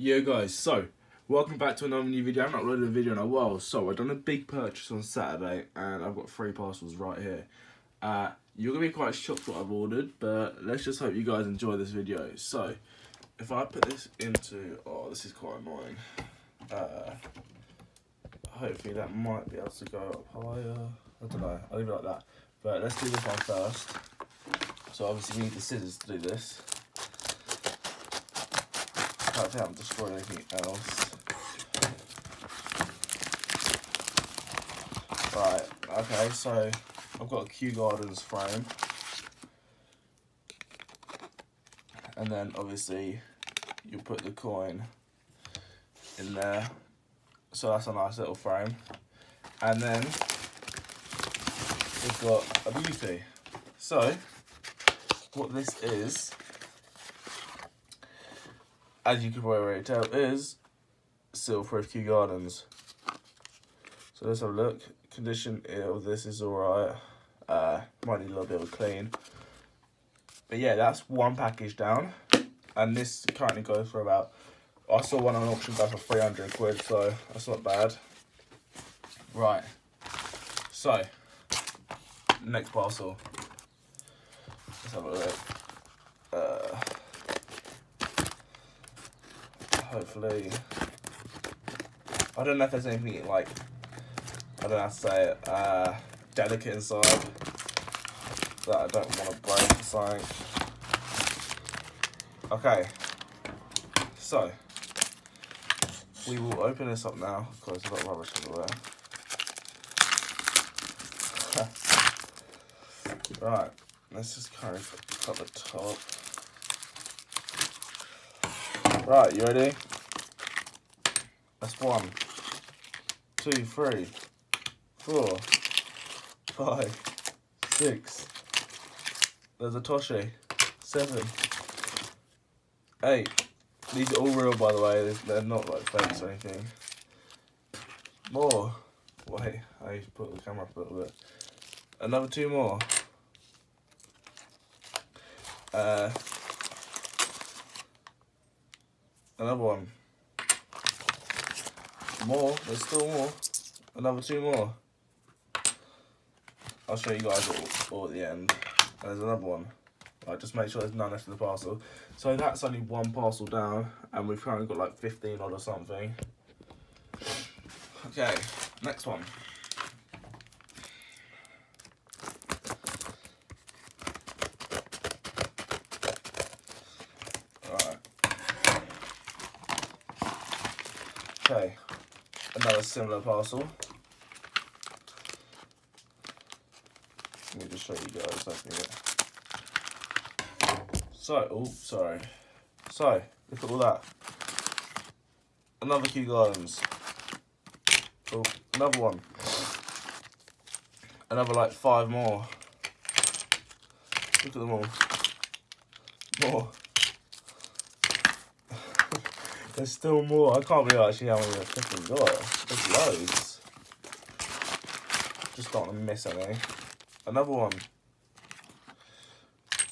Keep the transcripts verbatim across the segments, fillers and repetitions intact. Yo guys, so welcome back to another new video. I haven't uploaded a video in a while, so I've done a big purchase on Saturday and I've got three parcels right here. Uh, you're going to be quite shocked what I've ordered, but let's just hope you guys enjoy this video. So, if I put this into... oh, this is quite annoying. Uh, hopefully that might be able to go up higher. I don't know, I'll leave it like that. But let's do this one first. So obviously we need the scissors to do this. I don't think I'm destroying anything else. Right, okay, so I've got a Kew Gardens frame. And then obviously you put the coin in there. So that's a nice little frame. And then we've got a beauty. So what this is, as you can probably already tell, is seal-proof Kew Gardens. So let's have a look. Condition of this is alright. Uh, might need a little bit of clean. But yeah, that's one package down. And this currently goes for about... I saw one on an auction go for three hundred quid, so that's not bad. Right. So, next parcel. Let's have a look. Uh... Hopefully, I don't know if there's anything like, I don't know how to say it, uh, delicate inside that I don't want to break or something. Okay, so we will open this up now because I've got rubbish everywhere. Right, let's just kind of cut the top. Right, you ready? That's one, two, three, four, five, six. There's a Toshi. Seven, eight. These are all real, by the way. They're not like fakes or anything. More. Wait, I need to put the camera up a little bit. Another two more. Uh. Another one. More. There's still more. Another two more. I'll show you guys all, all at the end. And there's another one. Right, just make sure there's none left in the parcel. So that's only one parcel down. And we've currently got like fifteen odd or something. Okay. Next one. Okay, another similar parcel. Let me just show you guys opening it. So, oh, sorry. So, look at all that. Another Kew Gardens. Oh, another one. Another like five more. Look at them all. More. There's still more. I can't believe actually how many I've freaking got. There's loads. Just don't want to miss any. Another one.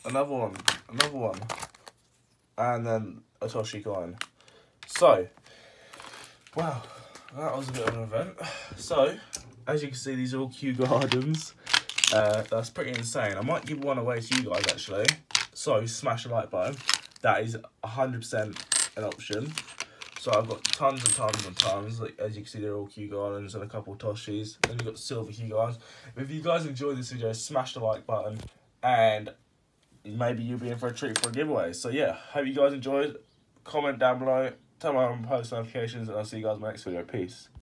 Another one. Another one. And then a Toshi coin. So, wow, that was a bit of an event. So, as you can see, these are all Kew Gardens. Uh, that's pretty insane. I might give one away to you guys actually. So, smash the like button. That is one hundred percent an option. So I've got tons and tons and tons. Like, as you can see, they're all Kew Gardens and a couple of Toshis. Then we've got silver Kew Gardens. If you guys enjoyed this video, smash the like button and maybe you'll be in for a treat for a giveaway. So yeah, hope you guys enjoyed. Comment down below, turn on post notifications, and I'll see you guys in my next video. Peace.